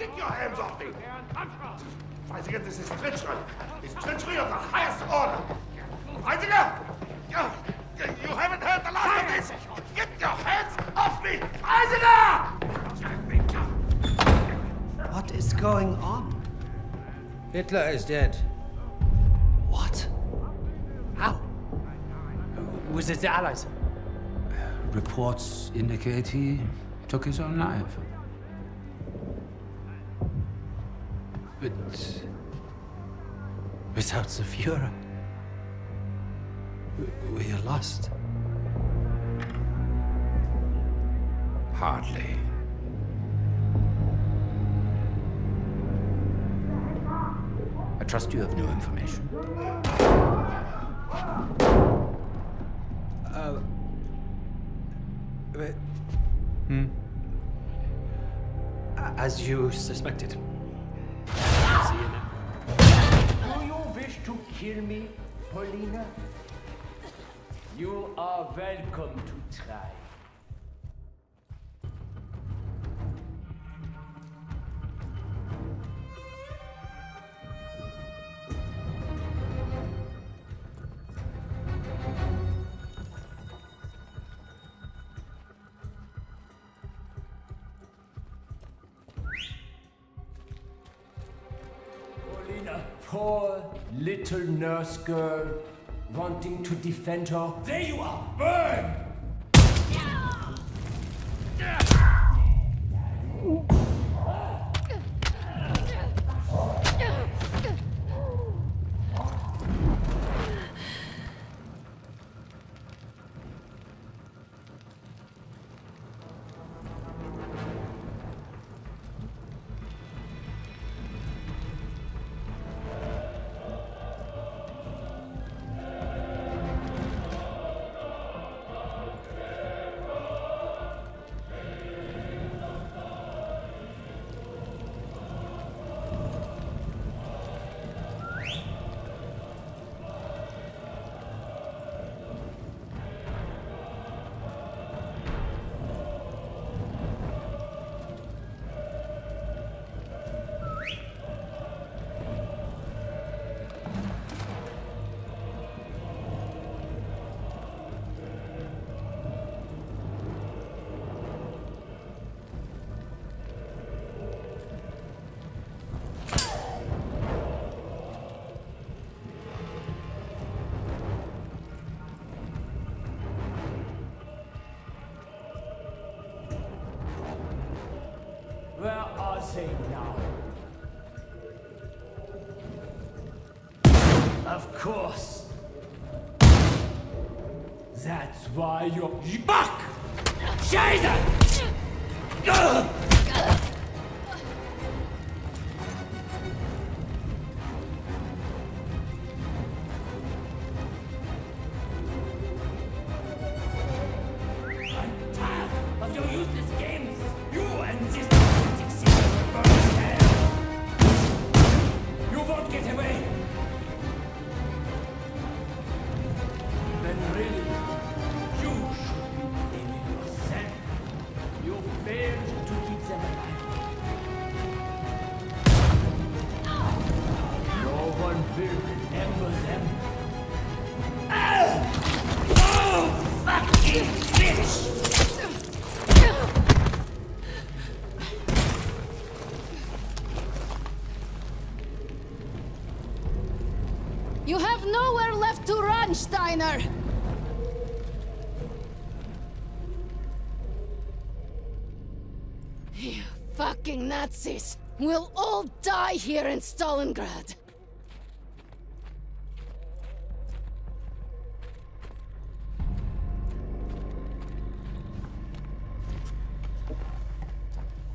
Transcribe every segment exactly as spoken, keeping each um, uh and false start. Get your hands off me! Freisinger, this is treachery. It's treachery of the highest order. Freisinger! You haven't heard the last of this! Get your hands off me! Freisinger! What is going on? Hitler is dead. What? How? Was it the Allies? Uh, reports indicate he took his own life. But without the Führer, we are lost. Hardly. I trust you have new information. Uh, wait. Hmm? As you suspected. Do you wish to kill me, Paulina? You are welcome to try. Poor little nurse girl wanting to defend her. There you are! Burn! Now. Of course. That's why you're back. Jesus! Ugh! You have nowhere left to run, Steiner! You fucking Nazis! We'll all die here in Stalingrad!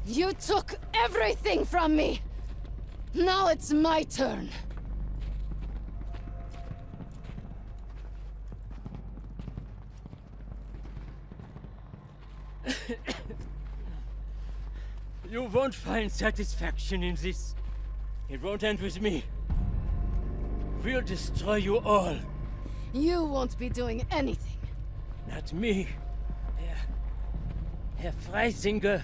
You took everything from me! Now it's my turn! You won't find satisfaction in this. It won't end with me. We'll destroy you all. You won't be doing anything. Not me. Herr, Herr Freisinger.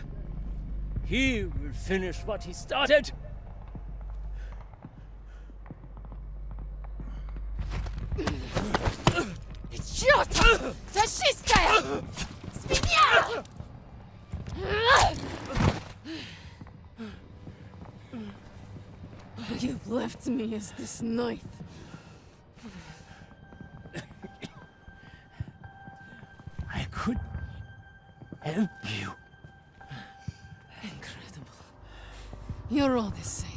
He will finish what he started. Idiot! Fascista! Spinner! You've left me as this knife. I could help you. Incredible. You're all the same.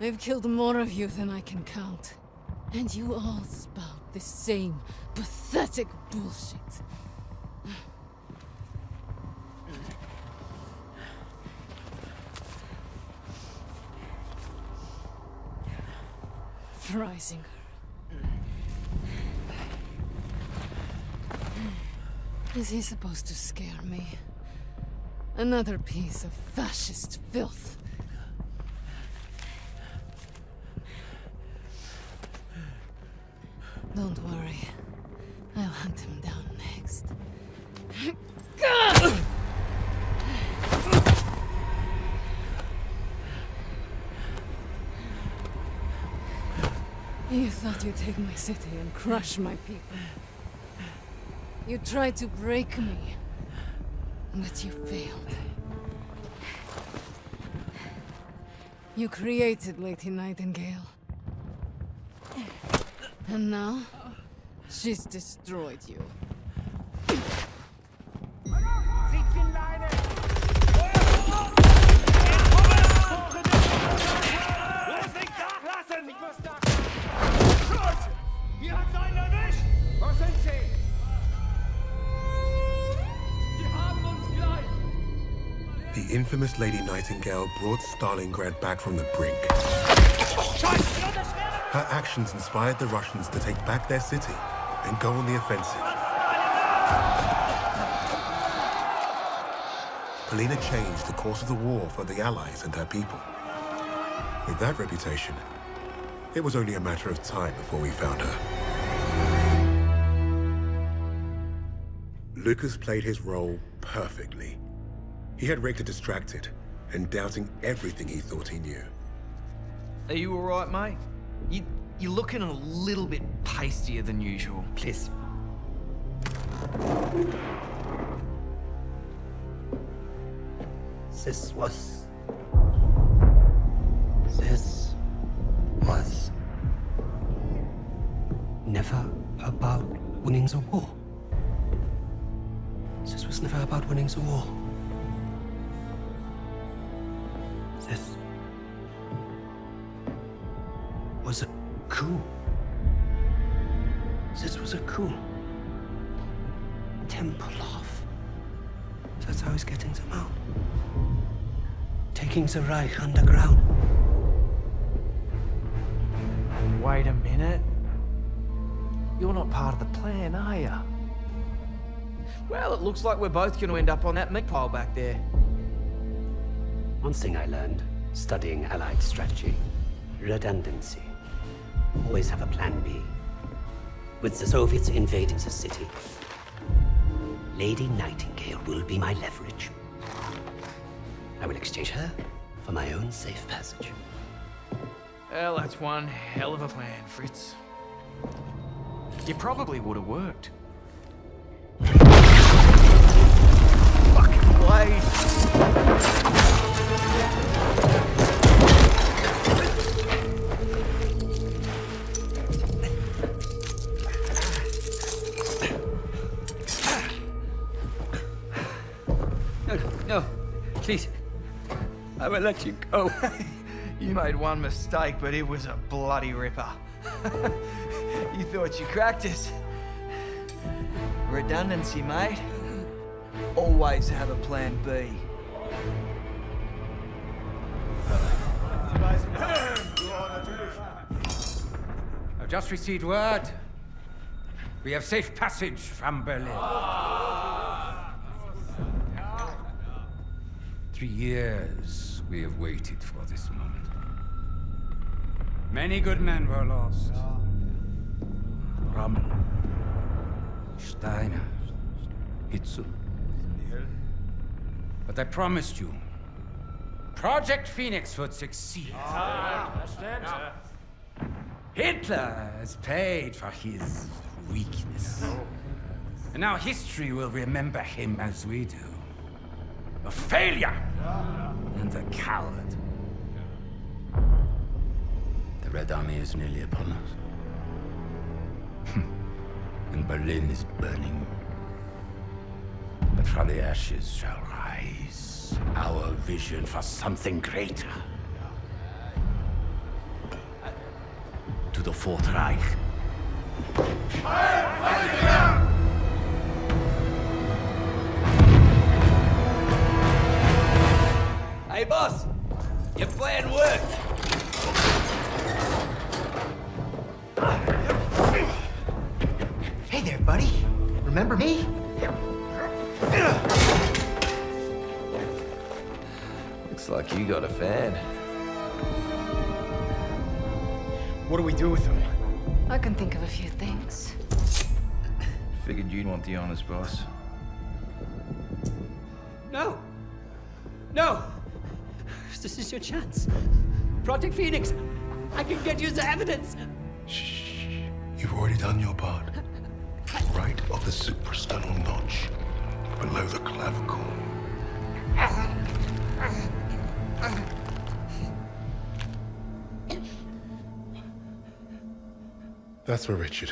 I've killed more of you than I can count. And you all spout the same pathetic bullshit. Freisinger. Is he supposed to scare me? Another piece of fascist filth. Don't worry. I'll hunt him down next. God! You thought you'd take my city and crush my people. You tried to break me, but you failed. You created Lady Nightingale. And now, she's destroyed you. The infamous Lady Nightingale brought Stalingrad back from the brink. Her actions inspired the Russians to take back their city and go on the offensive. Paulina changed the course of the war for the Allies and her people. With that reputation, it was only a matter of time before we found her. Lucas played his role perfectly. He had Richter distracted and doubting everything he thought he knew. Are you all right, mate? You, you're looking a little bit pastier than usual. Please. This was... This was... never about winning the war. This was never about winning the war. This... was a coup. This was a coup. Temple off. That's how he's getting them out. Taking the Reich underground. Wait a minute. You're not part of the plan, are you? Well, it looks like we're both going to end up on that meat pile back there. One thing I learned, studying Allied strategy. Redundancy. Always have a plan B. With the Soviets invading the city, Lady Nightingale will be my leverage. I will exchange her for my own safe passage. Well, that's one hell of a plan, Fritz. You probably would have worked. Fucking blade! Please, I will let you go. You made one mistake, but it was a bloody ripper. You thought you cracked it. Redundancy, mate. Always have a plan B. I've just received word. We have safe passage from Berlin. Oh. Three years we have waited for this moment. Many good men were lost. Rommel, Steiner, Hitzel. But I promised you Project Phoenix would succeed. Ah, understand? Yeah. Hitler is paid for his weakness. No. And now history will remember him as we do. A failure yeah. and a coward. Yeah. The Red Army is nearly upon us. And Berlin is burning. But from the ashes shall rise our vision for something greater. To the Fourth Reich. Fire, fire! Hey boss, your plan worked. Hey there, buddy. Remember me? Looks like you got a fan. What do we do with him? I can think of a few things. Figured you'd want the honors, boss. No! No! This is your chance. Project Phoenix, I can get you the evidence. Shh. You've already done your part. Right of the suprasternal notch, below the clavicle. That's for Richard.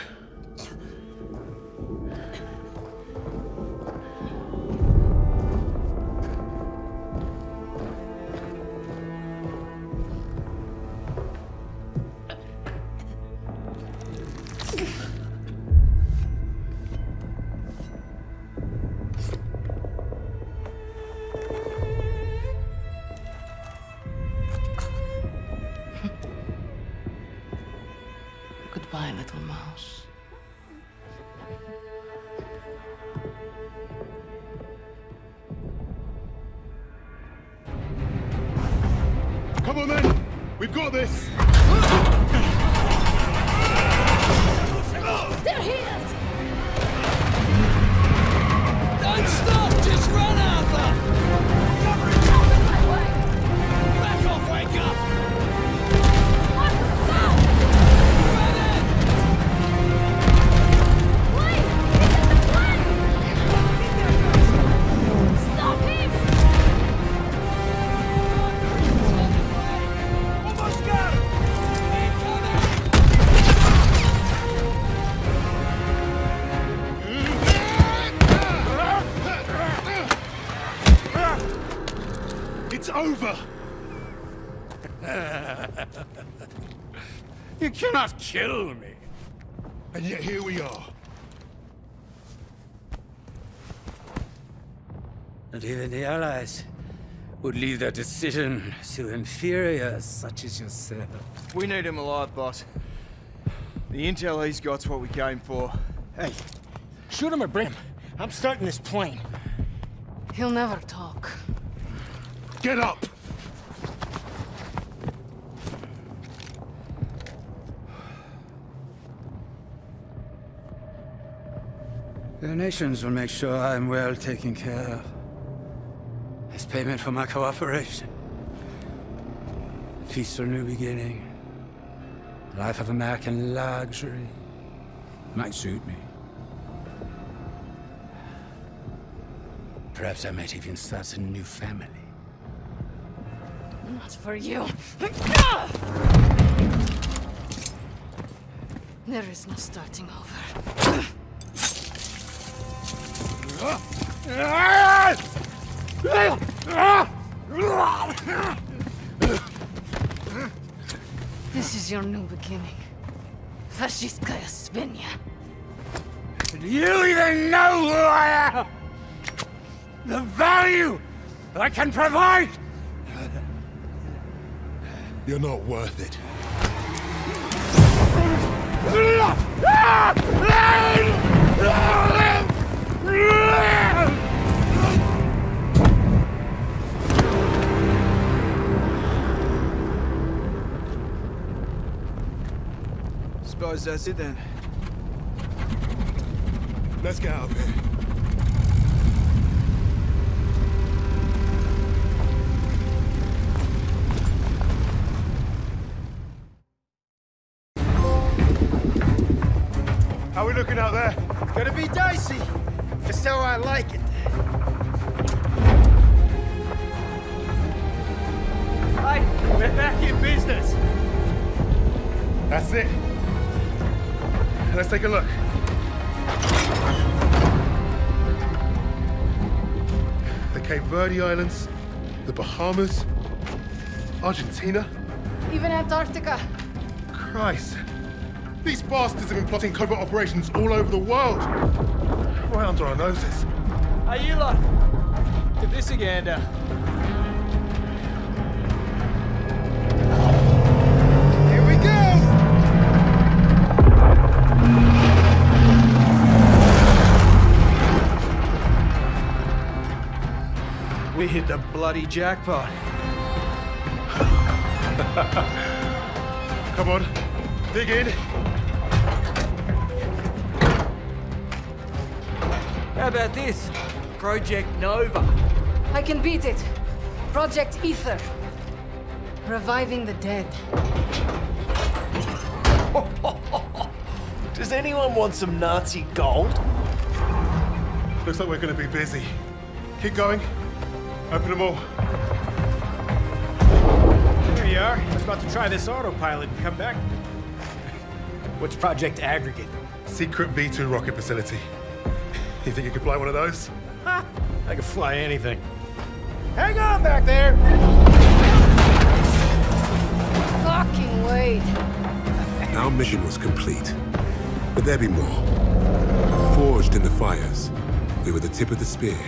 You cannot kill me. And yet here we are. Not even the Allies would leave their decision to inferiors such as yourself. We need him alive, boss. The intel he's got's what we came for. Hey, shoot him or bring him. I'm starting this plane. He'll never talk. Get up! The nations will make sure I'm well taken care of. As payment for my cooperation. A peaceful new beginning. A life of American luxury. Might suit me. Perhaps I might even start a new family. Not for you. There is no starting over. This is your new beginning. Fascistkaya Svenja. Do you even know who I am? The value that I can provide? You're not worth it. Suppose that's it then. Let's get out of here. looking out there. It's gonna be dicey. Just how I like it. Hi, we're back in business. That's it. Let's take a look. The Cape Verde Islands, the Bahamas, Argentina. Even Antarctica. Christ. These bastards have been plotting covert operations all over the world. Right under our noses. Are you lot? To this again. We hit the bloody jackpot. Come on, dig in. How about this? Project Nova. I can beat it. Project Ether. Reviving the dead. Does anyone want some Nazi gold? Looks like we're gonna be busy. Keep going. Open them all. Here you are. I was about to try this autopilot and come back. What's Project Aggregate? Secret B two rocket facility. You think you could fly one of those? Ha! I could fly anything. Hang on back there! Fucking wait. Our mission was complete. But there'd be more. Forged in the fires, we were the tip of the spear.